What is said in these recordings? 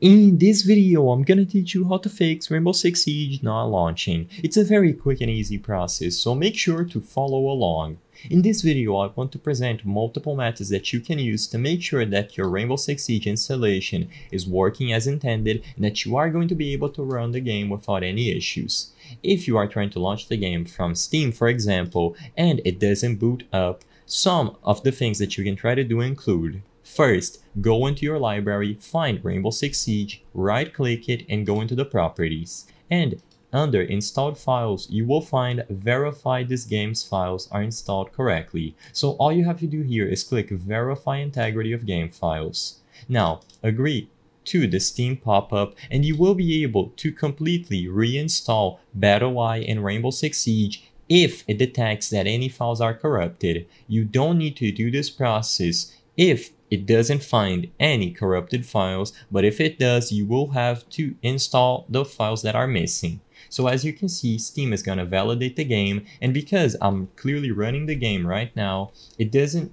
In this video, I'm gonna teach you how to fix Rainbow Six Siege not launching. It's a very quick and easy process, so make sure to follow along. In this video, I want to present multiple methods that you can use to make sure that your Rainbow Six Siege installation is working as intended and that you are going to be able to run the game without any issues. If you are trying to launch the game from Steam, for example, and it doesn't boot up, some of the things that you can try to do include: first, go into your library, find Rainbow Six Siege, right-click it and go into the properties. And under installed files, you will find verify this game's files are installed correctly. So all you have to do here is click verify integrity of game files. Now, agree to the Steam pop-up and you will be able to completely reinstall BattleEye and Rainbow Six Siege if it detects that any files are corrupted. You don't need to do this process if it doesn't find any corrupted files, but if it does, you will have to install the files that are missing. So as you can see, Steam is going to validate the game, and because I'm clearly running the game right now, it doesn't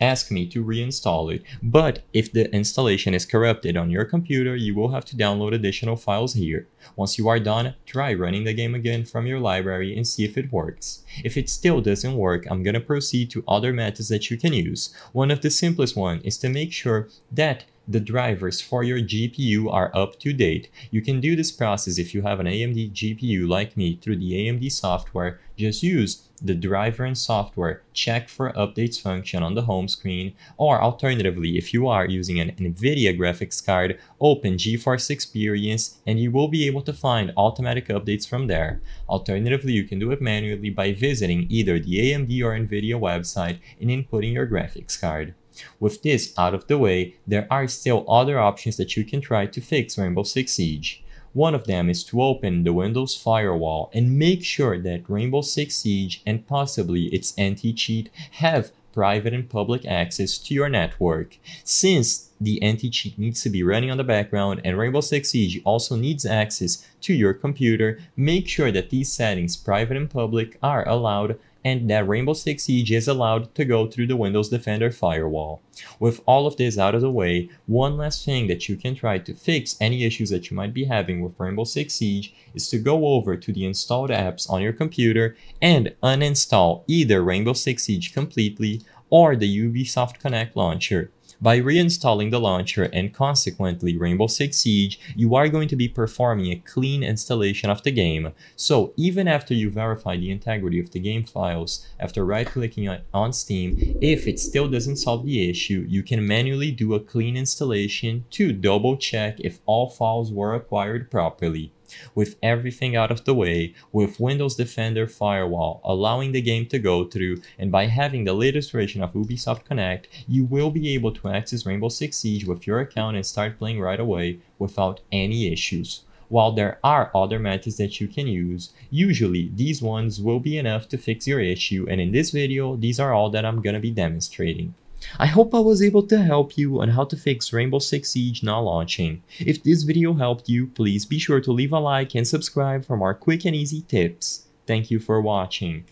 ask me to reinstall it. But if the installation is corrupted on your computer, you will have to download additional files here. Once you are done, try running the game again from your library and see if it works. If it still doesn't work, I'm gonna proceed to other methods that you can use. One of the simplest ones is to make sure that the drivers for your GPU are up to date. You can do this process if you have an AMD GPU like me through the AMD software. Just use the driver and software check for updates function on the home screen, or alternatively, if you are using an NVIDIA graphics card, open GeForce Experience and you will be able to find automatic updates from there. Alternatively, you can do it manually by visiting either the AMD or NVIDIA website and inputting your graphics card. With this out of the way, there are still other options that you can try to fix Rainbow Six Siege. One of them is to open the Windows firewall and make sure that Rainbow Six Siege and possibly its anti-cheat have private and public access to your network. Since the anti-cheat needs to be running on the background and Rainbow Six Siege also needs access to your computer, make sure that these settings, private and public, are allowed and that Rainbow Six Siege is allowed to go through the Windows Defender firewall. With all of this out of the way, one last thing that you can try to fix any issues that you might be having with Rainbow Six Siege is to go over to the installed apps on your computer and uninstall either Rainbow Six Siege completely or the Ubisoft Connect launcher. By reinstalling the launcher and consequently Rainbow Six Siege, you are going to be performing a clean installation of the game. So even after you verify the integrity of the game files, after right-clicking on Steam, if it still doesn't solve the issue, you can manually do a clean installation to double-check if all files were acquired properly. With everything out of the way, with Windows Defender firewall allowing the game to go through, and by having the latest version of Ubisoft Connect, you will be able to access Rainbow Six Siege with your account and start playing right away without any issues. While there are other methods that you can use, usually these ones will be enough to fix your issue, and in this video, these are all that I'm gonna be demonstrating. I hope I was able to help you on how to fix Rainbow Six Siege not launching. If this video helped you, please be sure to leave a like and subscribe for more quick and easy tips. Thank you for watching.